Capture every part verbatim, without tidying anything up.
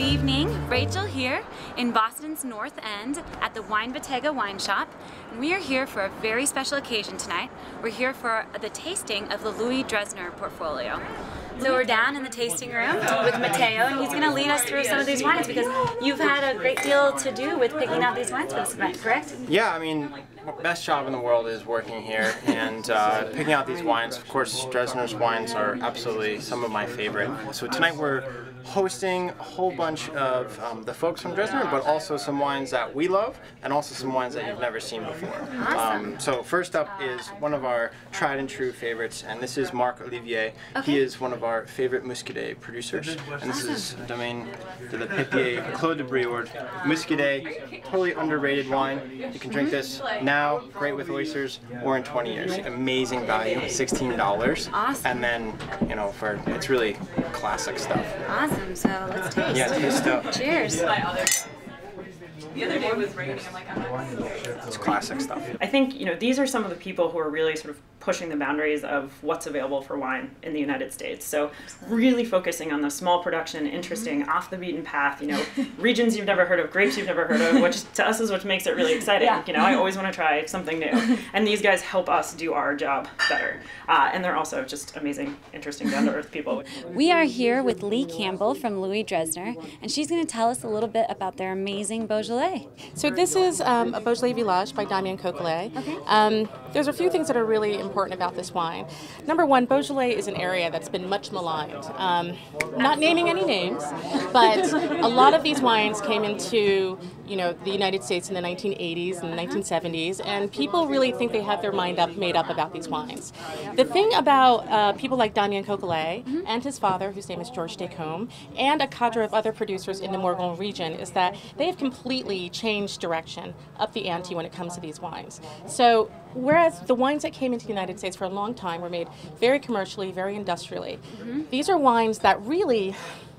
Good evening, Rachel here in Boston's North End at the Wine Bottega wine shop. We are here for a very special occasion tonight. We're here for the tasting of the Louis/Dressner portfolio. So we're down in the tasting room with Matteo, and he's going to lead us through some of these wines because you've had a great deal to do with picking out these wines for this event, correct? Yeah, I mean, best job in the world is working here and uh, picking out these wines. Of course, Dressner's wines are absolutely some of my favorite. So tonight we're hosting a whole bunch of um, the folks from Dressner, but also some wines that we love and also some wines that you've never seen before. Awesome. Um, so first up is one of our tried and true favorites, and this is Marc Olivier. Okay. He is one of our favorite Muscadet producers, and this is Domain de la Pétier, Claude de Briord. Muscadet, totally underrated wine. You can drink this now, great with oysters, or in twenty years. Amazing value, sixteen dollars. Awesome. And then, you know, for it's really classic stuff. Awesome, so let's taste. Yeah, taste up. Cheers. The other day was raining, I'm like, I'm not gonna do this. It's classic stuff. I think, you know, these are some of the people who are really sort of pushing the boundaries of what's available for wine in the United States. So really focusing on the small production, interesting, mm-hmm. off the beaten path, you know, regions you've never heard of, grapes you've never heard of, which to us is what makes it really exciting. Yeah. You know, I always want to try something new. And these guys help us do our job better. Uh, and they're also just amazing, interesting, down-to-earth people. We are here with Lee Campbell from Louis/Dressner, and she's going to tell us a little bit about their amazing Beaujolais. So this is um, a Beaujolais Village by Damien Coquelet. Okay. Um, there's a few things that are really important about this wine. Number one, Beaujolais is an area that's been much maligned. Um, not naming any names, but a lot of these wines came into, you know, the United States in the nineteen eighties and the nineteen seventies, and people really think they have their mind up, made up about these wines. The thing about uh, people like Damien Coquelet mm-hmm. and his father, whose name is George Descombes, and a cadre of other producers in the Morgon region is that they have completely changed direction, up the ante when it comes to these wines. So whereas the wines that came into the United States for a long time were made very commercially, very industrially, mm-hmm. these are wines that really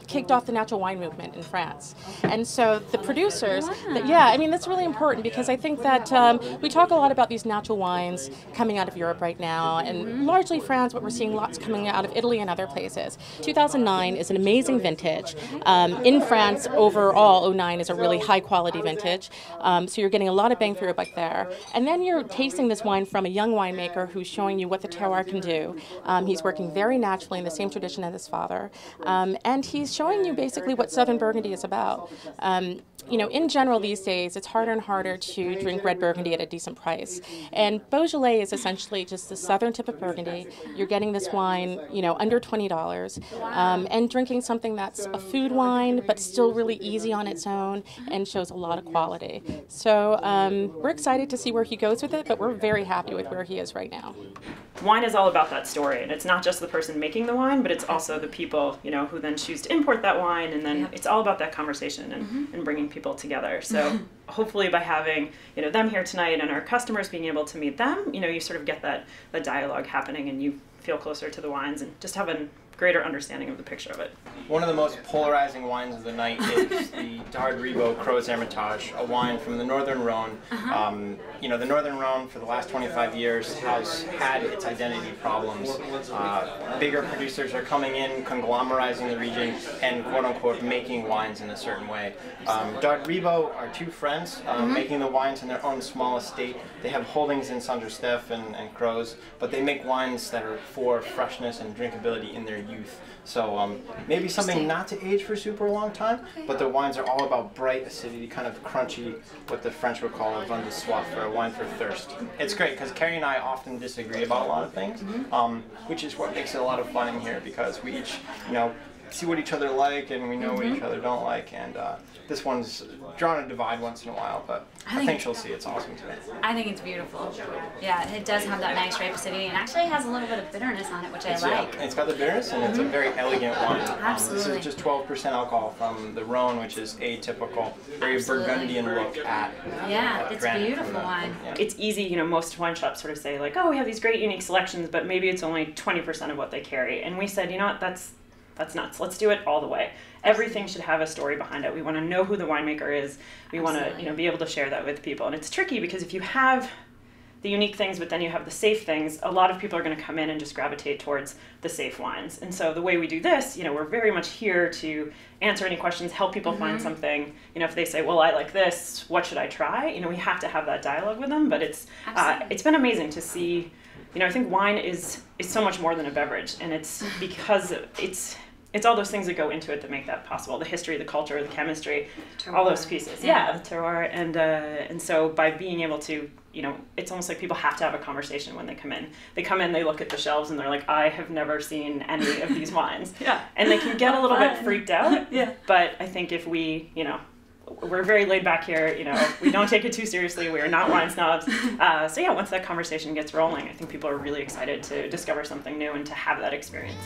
kicked off the natural wine movement in France. And so the producers, wow. the, yeah, I mean, that's really important because I think that um, we talk a lot about these natural wines coming out of Europe right now, and mm-hmm. largely France, but we're seeing lots coming out of Italy and other places. two thousand nine is an amazing vintage. Um, in France, overall, oh nine is a really high-quality vintage. Um, so you're getting a lot of bang for your buck there. And then you're tasting this wine from a young winemaker who's showing you what the terroir can do. Um, he's working very naturally in the same tradition as his father. Um, and he's showing you basically what Southern Burgundy is about. Um, you know, in general these days, it's harder and harder to drink red Burgundy at a decent price. And Beaujolais is essentially just the southern tip of Burgundy. You're getting this wine, you know, under twenty dollars, um, and drinking something that's a food wine, but still really easy on its own and shows a lot of quality. So um, we're excited to see where he goes with it, but we're very happy with where he is right now. Wine is all about that story, and it's not just the person making the wine, but it's also the people, you know, who then choose to import that wine, and then it's all about that conversation and, mm-hmm. and bringing people together. So hopefully by having, you know, them here tonight and our customers being able to meet them, you know, you sort of get that, that dialogue happening, and you feel closer to the wines and just have a greater understanding of the picture of it. One of the most polarizing wines of the night is the Dard Rebo Crozes-Hermitage, a wine from the Northern Rhone. Uh-huh. um, you know, the Northern Rhone for the last twenty-five years has had its identity problems. Uh, bigger producers are coming in, conglomerizing the region, and quote-unquote making wines in a certain way. Um, Dard Rebo are two friends um, mm-hmm. making the wines in their own small estate. They have holdings in Sandersteff and, and Crozes, but they make wines that are for freshness and drinkability in their youth. So um, maybe something not to age for super long time, but their wines are all about bright acidity, kind of crunchy, what the French would call a vin de soif, or a wine for thirst. It's great because Carrie and I often disagree about a lot of things, um, which is what makes it a lot of fun in here, because we each, you know, see what each other like, and we know mm-hmm. what each other don't like, and uh, this one's drawn a divide once in a while, but I think, I think she'll see it's awesome today. I think it's beautiful. Yeah, it does have that nice ripe acidity, and actually has a little bit of bitterness on it, which it's, I like. Yeah, it's got the bitterness, and mm-hmm. it's a very elegant wine. Absolutely. Um, this is just twelve percent alcohol from the Rhone, which is atypical, very Absolutely. Burgundian look at. Yeah, uh, it's beautiful the, wine. Yeah. It's easy, you know, most wine shops sort of say like, oh, we have these great unique selections, but maybe it's only twenty percent of what they carry, and we said, you know what, that's That's nuts. Let's do it all the way. Everything should have a story behind it. We want to know who the winemaker is. We Absolutely. Want to, you know, be able to share that with people. And it's tricky because if you have the unique things, but then you have the safe things. A lot of people are going to come in and just gravitate towards the safe wines. And so the way we do this, you know, we're very much here to answer any questions, help people mm-hmm. find something. You know, if they say, well, I like this, what should I try? You know, we have to have that dialogue with them, but it's uh, it's been amazing to see. You know, I think wine is is so much more than a beverage, and it's because it's it's all those things that go into it that make that possible. The history, the culture, the chemistry, the all those pieces. Yeah, yeah the terroir. And, uh, and so by being able to, you know, it's almost like people have to have a conversation when they come in. They come in, they look at the shelves, and they're like, I have never seen any of these wines. Yeah. And they can get a little bit freaked out. Yeah. But I think if we, you know, we're very laid back here, you know, we don't take it too seriously, we are not wine snobs. Uh, so yeah, once that conversation gets rolling, I think people are really excited to discover something new and to have that experience.